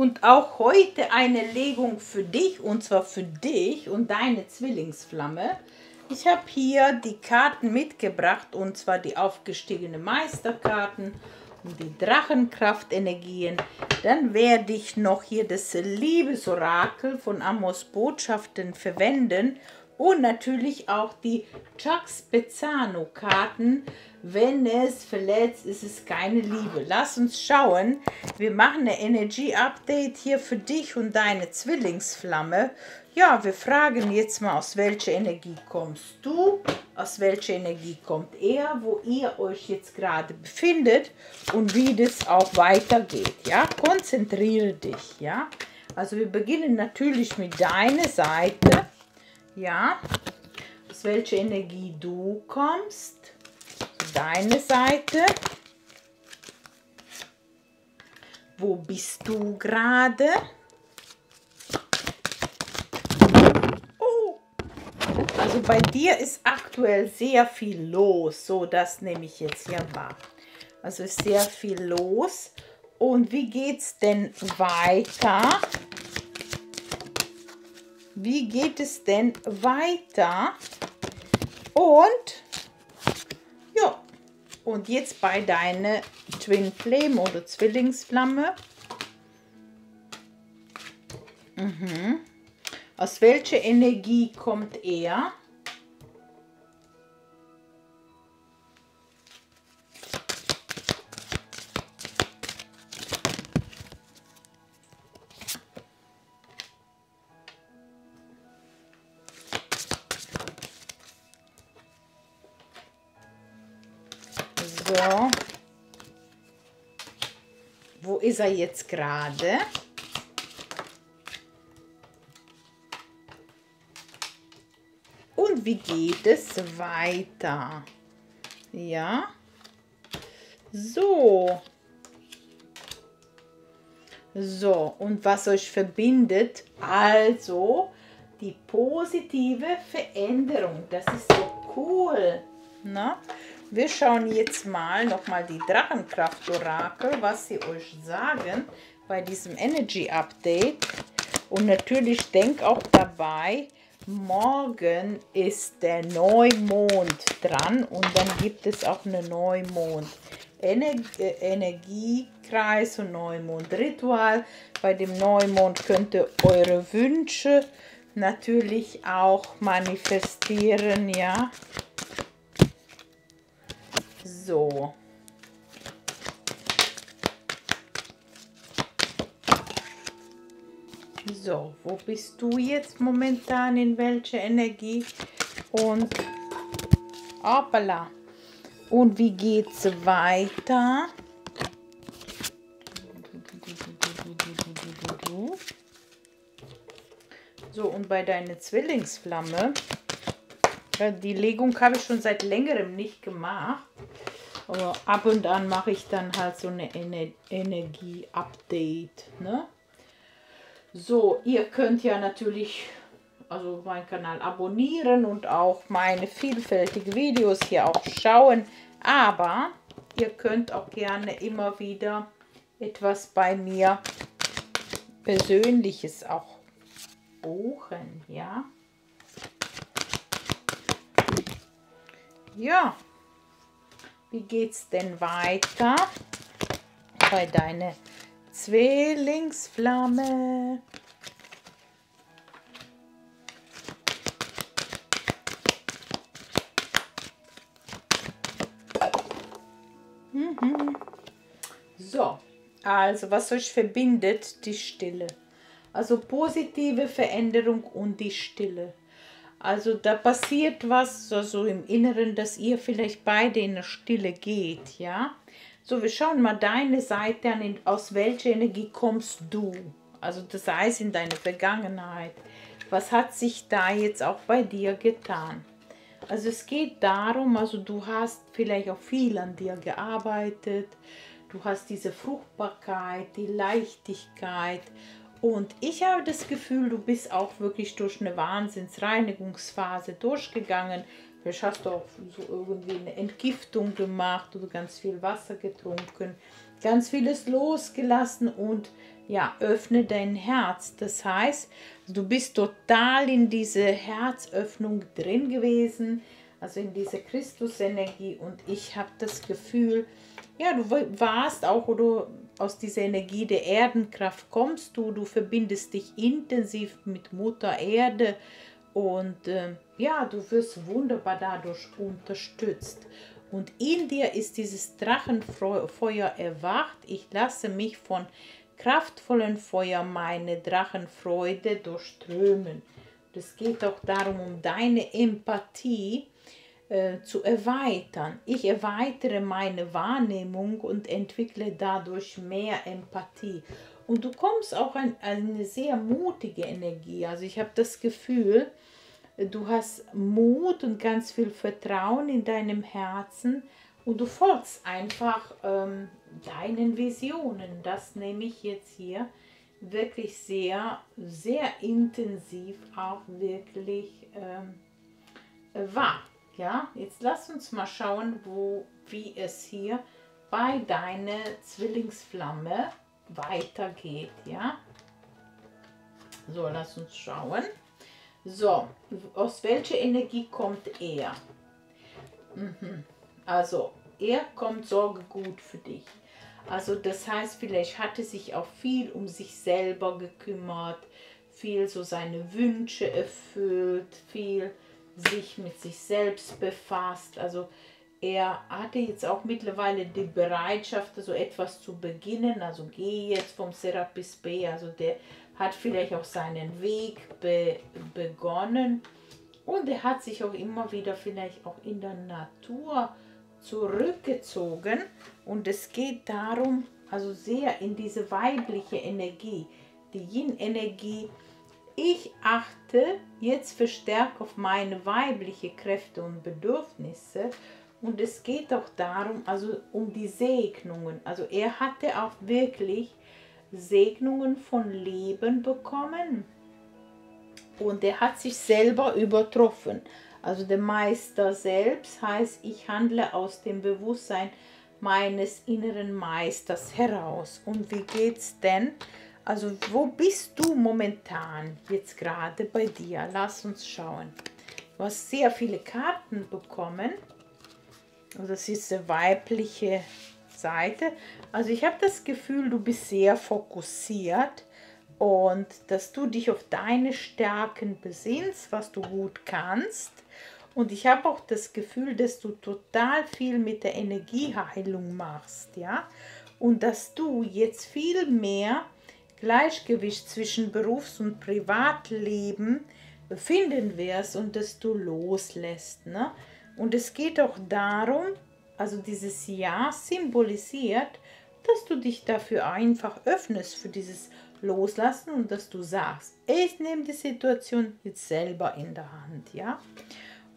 Und auch heute eine Legung für dich, und zwar für dich und deine Zwillingsflamme. Ich habe hier die Karten mitgebracht, und zwar die aufgestiegene Meisterkarten und die Drachenkraftenergien. Dann werde ich noch hier das Liebesorakel von Amos Botschaften verwenden und natürlich auch die Chuck Spezzano Karten. Wenn es verletzt, ist es keine Liebe. Lass uns schauen. Wir machen eine Energy Update hier für dich und deine Zwillingsflamme. Ja, wir fragen jetzt mal, aus welcher Energie kommst du? Aus welcher Energie kommt er? Wo ihr euch jetzt gerade befindet und wie das auch weitergeht. Ja, konzentriere dich. Ja, also wir beginnen natürlich mit deiner Seite. Ja, aus welcher Energie du kommst. Deine Seite. Wo bist du gerade? Oh, also bei dir ist aktuell sehr viel los. So, das nehme ich jetzt hier wahr. Also ist sehr viel los. Und wie geht's denn weiter? Wie geht es denn weiter? Und jetzt bei deiner Twin Flame oder Zwillingsflamme. Mhm. Aus welcher Energie kommt er? So. Wo ist er jetzt gerade? Und wie geht es weiter? Ja. So. So, und was euch verbindet? Also die positive Veränderung. Das ist so cool. Na? Wir schauen jetzt mal nochmal die Drachenkraft-Orakel, was sie euch sagen bei diesem Energy-Update. Und natürlich denkt auch dabei, morgen ist der Neumond dran und dann gibt es auch einen Neumond. Energiekreis und Neumond-Ritual. Bei dem Neumond könnt ihr eure Wünsche natürlich auch manifestieren, ja. So. So, wo bist du jetzt momentan, in welcher Energie? Und hoppala. Und wie geht's weiter? So, und bei deiner Zwillingsflamme, die Legung habe ich schon seit längerem nicht gemacht. Aber ab und an mache ich dann halt so eine Energie-Update. Ne? So, ihr könnt ja natürlich also meinen Kanal abonnieren und auch meine vielfältigen Videos hier auch schauen. Aber ihr könnt auch gerne immer wieder etwas bei mir Persönliches auch buchen. Ja. Ja. Wie geht's denn weiter bei deiner Zwillingsflamme? Mhm. So, also was euch verbindet? Die Stille. Also positive Veränderung und die Stille. Also da passiert was so, also im Inneren, dass ihr vielleicht beide in der Stille geht, ja. So, wir schauen mal deine Seite an, aus welcher Energie kommst du? Also das heißt in deine Vergangenheit. Was hat sich da jetzt auch bei dir getan? Also es geht darum, also du hast vielleicht auch viel an dir gearbeitet. Du hast diese Fruchtbarkeit, die Leichtigkeit. Und ich habe das Gefühl, du bist auch wirklich durch eine Wahnsinnsreinigungsphase durchgegangen. Vielleicht hast du auch so irgendwie eine Entgiftung gemacht oder ganz viel Wasser getrunken. ganz vieles losgelassen und ja, öffne dein Herz. Das heißt, du bist total in diese Herzöffnung drin gewesen, also in diese Christusenergie, und ich habe das Gefühl, ja, du warst auch, oder aus dieser Energie der Erdenkraft kommst du, du verbindest dich intensiv mit Mutter Erde und ja, du wirst wunderbar dadurch unterstützt. Und in dir ist dieses Drachenfeuer erwacht. Ich lasse mich von kraftvollen Feuer meine Drachenfreude durchströmen. Es geht auch darum, um deine Empathie zu erweitern. Ich erweitere meine Wahrnehmung und entwickle dadurch mehr Empathie. Und du kommst auch an eine sehr mutige Energie. Also ich habe das Gefühl, du hast Mut und ganz viel Vertrauen in deinem Herzen und du folgst einfach deinen Visionen. Das nehme ich jetzt hier wirklich sehr, sehr intensiv auch wirklich wahr. Ja, jetzt lass uns mal schauen, wie es hier bei deiner Zwillingsflamme weitergeht. Ja, so, lass uns schauen. So, aus welcher Energie kommt er? Also, er kommt Sorge gut für dich. Also das heißt, vielleicht hat er sich auch viel um sich selber gekümmert, viel so seine Wünsche erfüllt, viel sich mit sich selbst befasst. Also er hatte jetzt auch mittlerweile die Bereitschaft, so etwas zu beginnen. Also geh jetzt vom Serapis B, also der hat vielleicht auch seinen Weg begonnen, und er hat sich auch immer wieder vielleicht auch in der Natur zurückgezogen, und es geht darum, also sehr in diese weibliche Energie, die Yin-Energie. Ich achte jetzt verstärkt auf meine weibliche Kräfte und Bedürfnisse, und es geht auch darum, also um die Segnungen. Also er hatte auch wirklich Segnungen von Leben bekommen, und er hat sich selber übertroffen. Also der Meister selbst heißt, ich handle aus dem Bewusstsein meines inneren Meisters heraus. Und wie geht's denn? Also wo bist du momentan jetzt gerade bei dir? Lass uns schauen. Du hast sehr viele Karten bekommen. Also das ist eine weibliche Seite. Also ich habe das Gefühl, du bist sehr fokussiert und dass du dich auf deine Stärken besinnst, was du gut kannst. Und ich habe auch das Gefühl, dass du total viel mit der Energieheilung machst, ja? Und dass du jetzt viel mehr Gleichgewicht zwischen Berufs- und Privatleben finden wirst und dass du loslässt, ne? Und es geht auch darum, also dieses Jahr symbolisiert, dass du dich dafür einfach öffnest, für dieses Loslassen, und dass du sagst, ich nehme die Situation jetzt selber in der Hand, ja.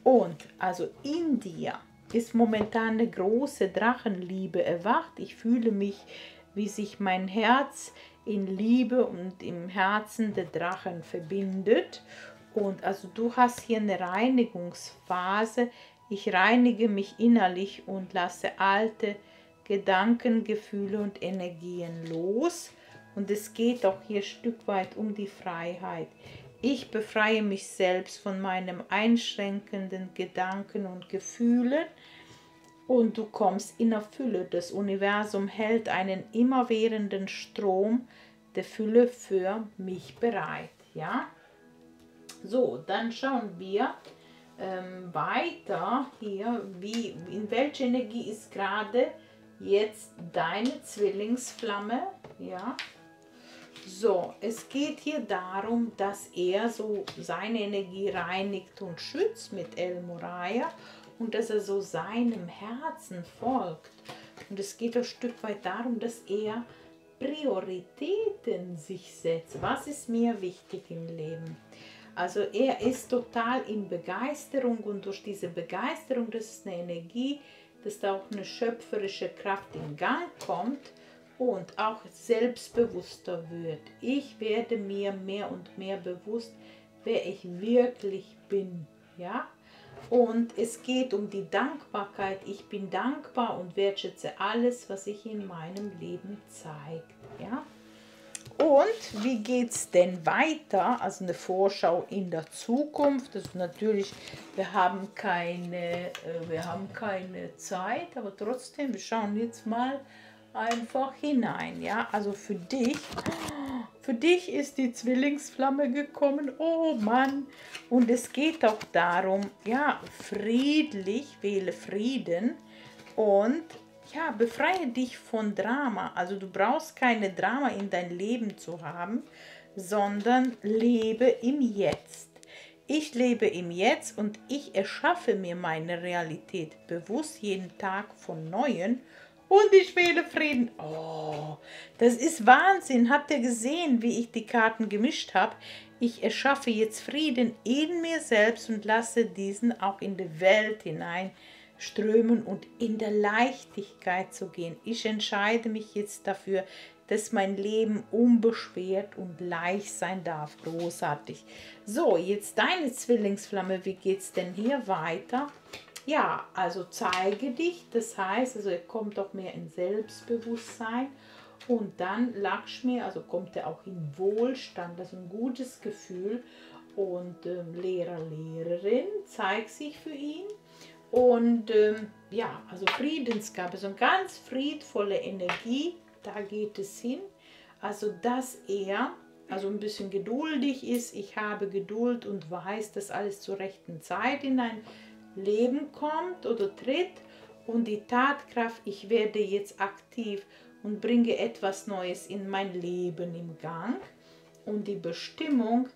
Und also in dir ist momentan eine große Drachenliebe erwacht. Ich fühle mich, wie sich mein Herz in Liebe und im Herzen der Drachen verbindet. Und also du hast hier eine Reinigungsphase. Ich reinige mich innerlich und lasse alte Gedanken, Gefühle und Energien los. Und es geht auch hier ein Stück weit um die Freiheit. Ich befreie mich selbst von meinem einschränkenden Gedanken und Gefühlen. Und du kommst in der Fülle. Das Universum hält einen immerwährenden Strom der Fülle für mich bereit. Ja? So, dann schauen wir weiter hier, in welcher Energie ist gerade jetzt deine Zwillingsflamme, ja. So, es geht hier darum, dass er so seine Energie reinigt und schützt mit El Moraya und dass er so seinem Herzen folgt. Und es geht ein Stück weit darum, dass er Prioritäten sich setzt. Was ist mir wichtig im Leben? Also er ist total in Begeisterung, und durch diese Begeisterung, das ist eine Energie, dass da auch eine schöpferische Kraft in Gang kommt und auch selbstbewusster wird. Ich werde mir mehr und mehr bewusst, wer ich wirklich bin. Ja? Und es geht um die Dankbarkeit. Ich bin dankbar und wertschätze alles, was sich in meinem Leben zeigt. Ja? Und wie geht es denn weiter? Also eine Vorschau in der Zukunft. Das ist natürlich, wir haben keine Zeit, aber trotzdem, wir schauen jetzt mal einfach hinein. Ja? Also für dich ist die Zwillingsflamme gekommen, oh Mann. Und es geht auch darum, ja, friedlich, wähle Frieden und ja, befreie dich von Drama. Also du brauchst keine Drama in dein Leben zu haben, sondern lebe im Jetzt. Ich lebe im Jetzt und ich erschaffe mir meine Realität bewusst jeden Tag von Neuem. Und ich wähle Frieden. Oh, das ist Wahnsinn. Habt ihr gesehen, wie ich die Karten gemischt habe? Ich erschaffe jetzt Frieden in mir selbst und lasse diesen auch in die Welt hineinströmen und in der Leichtigkeit zu gehen. Ich entscheide mich jetzt dafür, dass mein Leben unbeschwert und leicht sein darf. Großartig. So, jetzt deine Zwillingsflamme. Wie geht es denn hier weiter? Ja, also zeige dich, das heißt, also er kommt auch mehr in Selbstbewusstsein und dann Lakshmi, also kommt er auch in Wohlstand, also ein gutes Gefühl und Lehrer, Lehrerin, zeigt sich für ihn und ja, also Friedensgabe, so eine ganz friedvolle Energie, da geht es hin, also dass er also ein bisschen geduldig ist, ich habe Geduld und weiß, dass alles zur rechten Zeit hinein Leben kommt oder tritt und die Tatkraft, ich werde jetzt aktiv und bringe etwas Neues in mein Leben im Gang und die Bestimmung,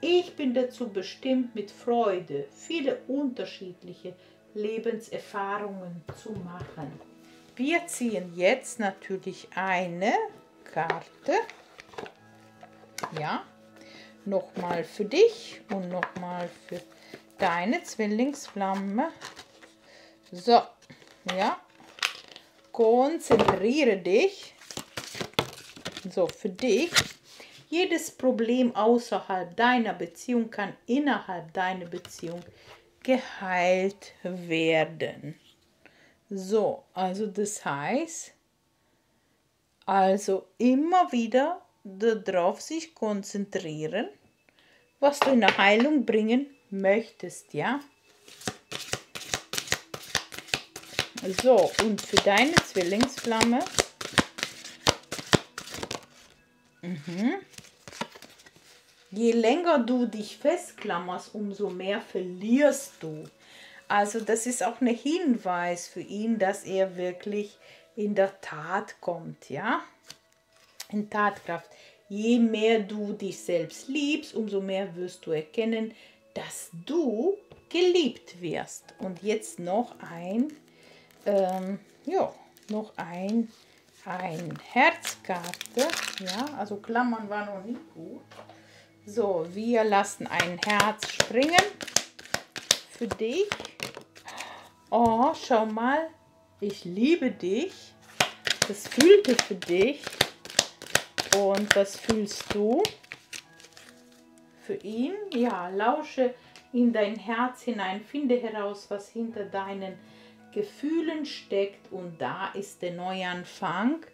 ich bin dazu bestimmt, mit Freude viele unterschiedliche Lebenserfahrungen zu machen. Wir ziehen jetzt natürlich eine Karte, ja, nochmal für dich und nochmal für deine Zwillingsflamme. So, ja. Konzentriere dich. So, für dich. Jedes Problem außerhalb deiner Beziehung kann innerhalb deiner Beziehung geheilt werden. So, also das heißt, also immer wieder darauf sich konzentrieren, was du in der Heilung bringen möchtest, ja? So, und für deine Zwillingsflamme. Je länger du dich festklammerst, umso mehr verlierst du. Also das ist auch ein Hinweis für ihn, dass er wirklich in der Tat kommt, ja? In Tatkraft. Je mehr du dich selbst liebst, umso mehr wirst du erkennen, dass du geliebt wirst. Und jetzt noch ein, ein Herzkarte. Ja, also Klammern war noch nicht gut. So, wir lassen ein Herz springen für dich. Oh, schau mal, ich liebe dich. Das fühlte für dich. Und was fühlst du? Für ihn, ja, lausche in dein Herz hinein, finde heraus, was hinter deinen Gefühlen steckt und da ist der Neuanfang.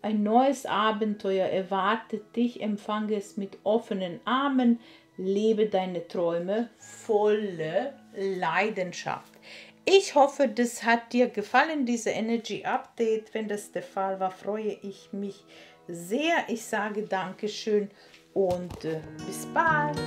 Ein neues Abenteuer erwartet dich, empfange es mit offenen Armen, lebe deine Träume voller Leidenschaft. Ich hoffe, das hat dir gefallen, diese Energy Update. Wenn das der Fall war, freue ich mich sehr. Ich sage Dankeschön. Und bis bald!